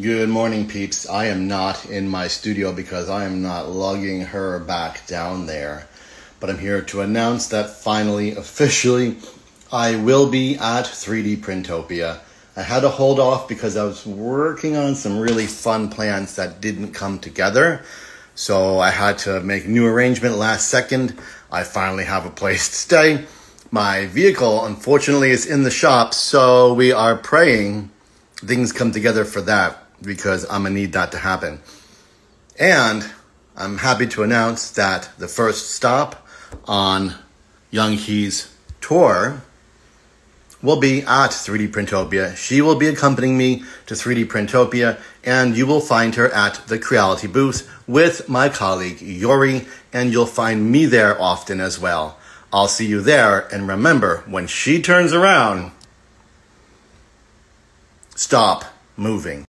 Good morning, peeps. I am not in my studio because I am not lugging her back down there. But I'm here to announce that finally, officially, I will be at 3D Printopia. I had to hold off because I was working on some really fun plans that didn't come together. So I had to make a new arrangement last second. I finally have a place to stay. My vehicle, unfortunately, is in the shop, so we are praying things come together for that, because I'm gonna need that to happen. And I'm happy to announce that the first stop on Young Hee's tour will be at 3D Printopia. She will be accompanying me to 3D Printopia, and you will find her at the Creality booth with my colleague Yori, and you'll find me there often as well. I'll see you there, and remember, when she turns around, stop moving.